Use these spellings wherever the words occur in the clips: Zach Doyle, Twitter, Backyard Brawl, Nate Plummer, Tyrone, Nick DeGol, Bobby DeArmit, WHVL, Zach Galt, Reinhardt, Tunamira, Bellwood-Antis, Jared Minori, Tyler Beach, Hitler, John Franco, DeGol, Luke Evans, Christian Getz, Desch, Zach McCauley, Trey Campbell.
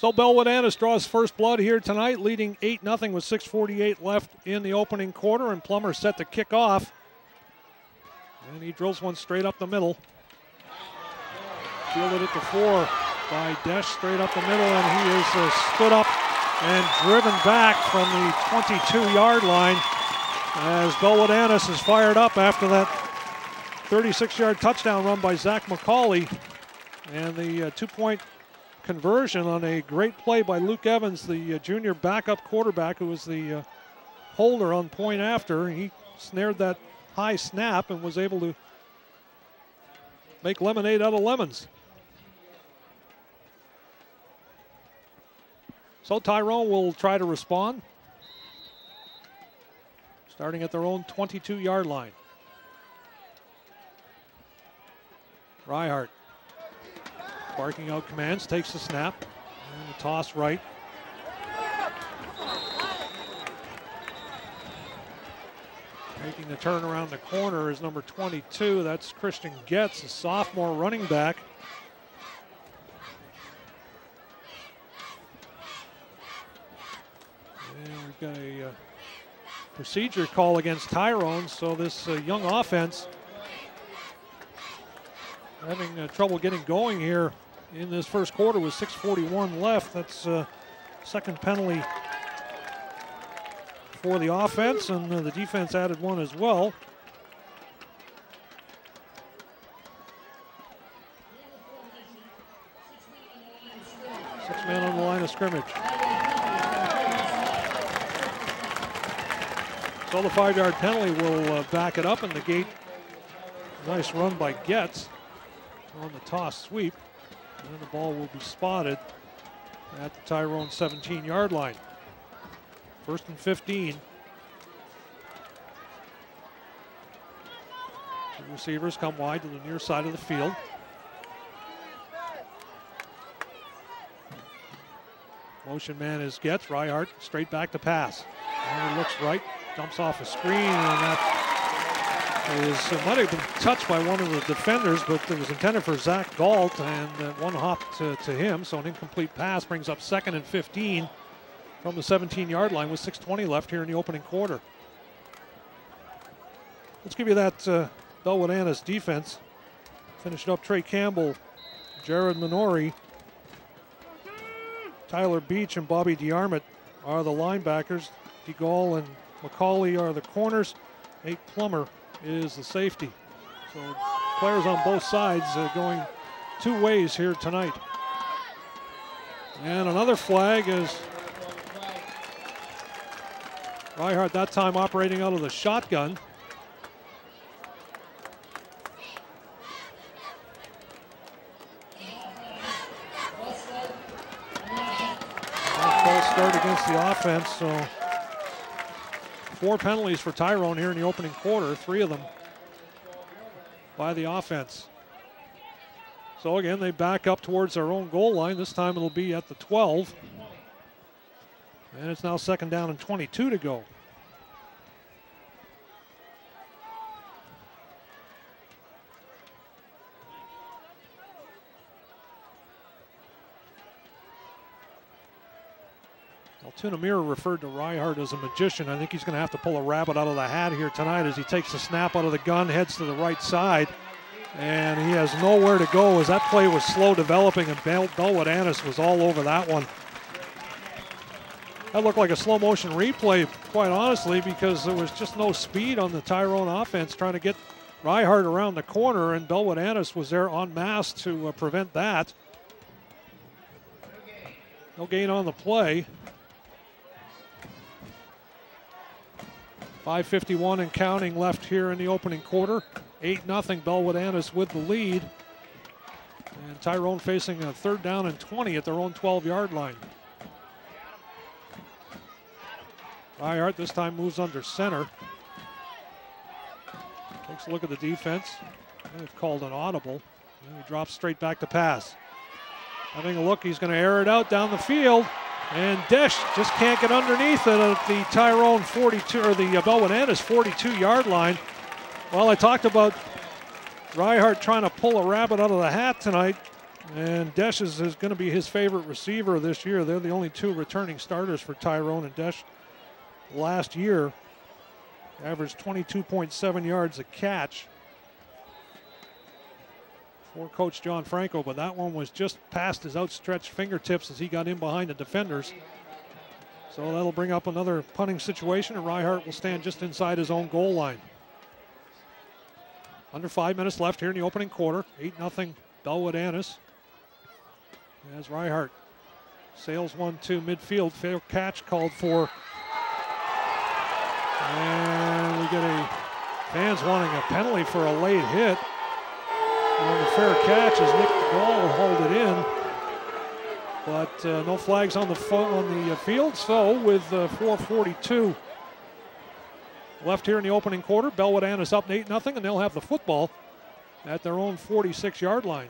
So Bellwood-Antis draws first blood here tonight, leading 8-0 with 6:48 left in the opening quarter, and Plummer set to kick off. And he drills one straight up the middle. Fielded at the 4 by Desch, straight up the middle, and he is stood up and driven back from the 22-yard line as Bellwood-Antis is fired up after that 36-yard touchdown run by Zach McCauley and the two-point conversion on a great play by Luke Evans, the junior backup quarterback who was the holder on point after. He snared that high snap and was able to make lemonade out of lemons. So Tyrone will try to respond, starting at their own 22-yard line. Reinhardt barking out commands, takes the snap, and the toss right. Making the turn around the corner is number 22. That's Christian Getz, a sophomore running back. And we've got a procedure call against Tyrone, so this young offense having trouble getting going here in this first quarter with 6:41 left. That's second penalty for the offense, and the defense added one as well. Six men on the line of scrimmage. So the 5-yard penalty will back it up and negate. Nice run by Getz on the toss sweep, and the ball will be spotted at the Tyrone 17-yard line. First and 15. The receivers come wide to the near side of the field. Motion man is Getz. Reinhardt straight back to pass. And he looks right, dumps off a screen, and that is, might have been touched by one of the defenders, but it was intended for Zach Galt, and one hop to him, so an incomplete pass brings up second and 15. From the 17-yard line with 6:20 left here in the opening quarter. Let's give you that Bellwood-Antis defense. Finished up Trey Campbell, Jared Minori, Tyler Beach, and Bobby DeArmit are the linebackers. DeGol and McCauley are the corners. Nate Plummer is the safety. So players on both sides going two ways here tonight. And another flag is Reinhardt, that time operating out of the shotgun. False start against the offense, so 4 penalties for Tyrone here in the opening quarter, 3 of them by the offense. So again, they back up towards their own goal line. This time it'll be at the 12. And it's now second down and 22 to go. Well, Tunamira referred to Reinhardt as a magician. I think he's going to have to pull a rabbit out of the hat here tonight as he takes the snap out of the gun, heads to the right side, and he has nowhere to go as that play was slow developing, and Bellwood-Antis was all over that one. That looked like a slow motion replay, quite honestly, because there was just no speed on the Tyrone offense trying to get Reinhardt around the corner, and Bellwood-Antis was there en masse to prevent that. No gain on the play. 5:51 and counting left here in the opening quarter. 8-0 Bellwood-Antis with the lead. And Tyrone facing a third down and 20 at their own 12-yard line. Reinhardt this time moves under center. Takes a look at the defense. They've called an audible. And he drops straight back to pass. Having a look, he's going to air it out down the field. And Desch just can't get underneath it at the Tyrone 42, or the Bellwood-Antis 42-yard line. Well, I talked about Reinhardt trying to pull a rabbit out of the hat tonight. And Desch is going to be his favorite receiver this year. They're the only two returning starters for Tyrone, and Desch last year averaged 22.7 yards a catch for Coach John Franco, but that one was just past his outstretched fingertips as he got in behind the defenders. So that'll bring up another punting situation, and Reinhardt will stand just inside his own goal line. Under 5 minutes left here in the opening quarter. 8-0 Bellwood-Antis. As Reinhardt sails 1-2 midfield. Fair catch called for. And we get a fans wanting a penalty for a late hit. And on the fair catch as Nick DeGol holds it in. But no flags on the field, so with 4:42 left here in the opening quarter, Bellwood-Antis up 8-0, and they'll have the football at their own 46-yard line.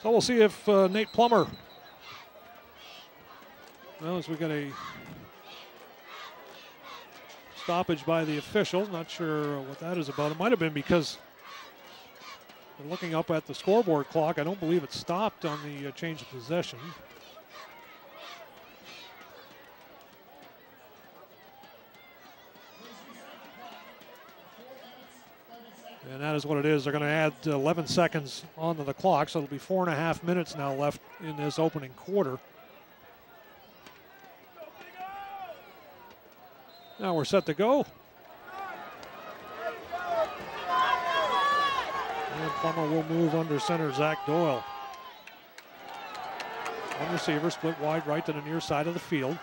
So we'll see if Nate Plummer. Well, as we got a stoppage by the official. Not sure what that is about. It might have been because we're looking up at the scoreboard clock. I don't believe it stopped on the change of possession. And that is what it is. They're going to add 11 seconds onto the clock, so it'll be 4.5 minutes now left in this opening quarter. Now we're set to go. And Plummer will move under center, Zach Doyle. One receiver split wide right to the near side of the field.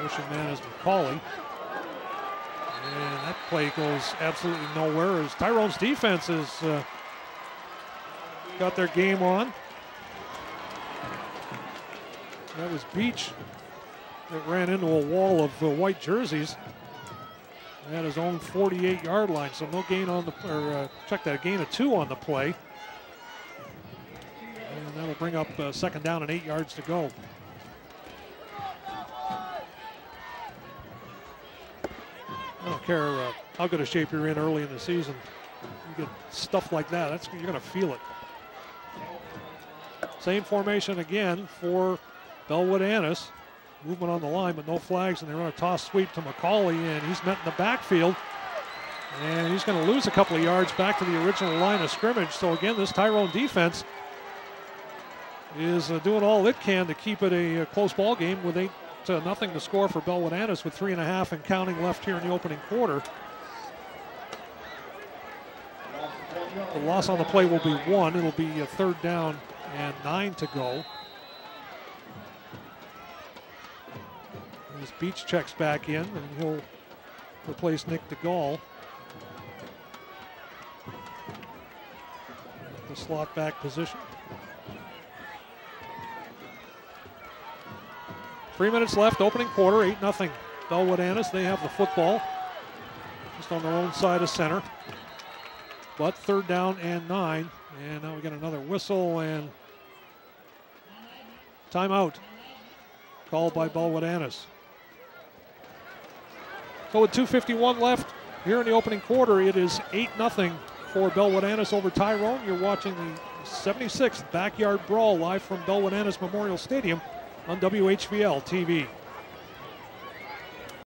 Motion man is McCauley. And that play goes absolutely nowhere as Tyrone's defense has got their game on. That was Beach. It ran into a wall of white jerseys at his own 48-yard line, so no gain on the, or check that, gain of 2 on the play. And that'll bring up second down and 8 yards to go. I don't care how good a shape you're in early in the season. You get stuff like that, that's, you're going to feel it. Same formation again for Bellwood-Antis. Movement on the line, but no flags, and they run a toss sweep to McCauley, and he's met in the backfield. And he's going to lose a couple of yards back to the original line of scrimmage. So again, this Tyrone defense is doing all it can to keep it a close ball game with 8-0 to score for Bellwood-Antis with 3.5 and counting left here in the opening quarter. The loss on the play will be 1. It'll be a third down and 9 to go. As Beach checks back in, and he'll replace Nick DeGol. The slot back position. 3 minutes left, opening quarter, 8-0. Bellwood-Antis, they have the football just on their own side of center. But third down and 9, and now we get another whistle and timeout called by Bellwood-Antis. So with 2:51 left here in the opening quarter, it is 8-0 for Bellwood-Antis over Tyrone. You're watching the 76th Backyard Brawl live from Bellwood-Antis Memorial Stadium on WHVL TV.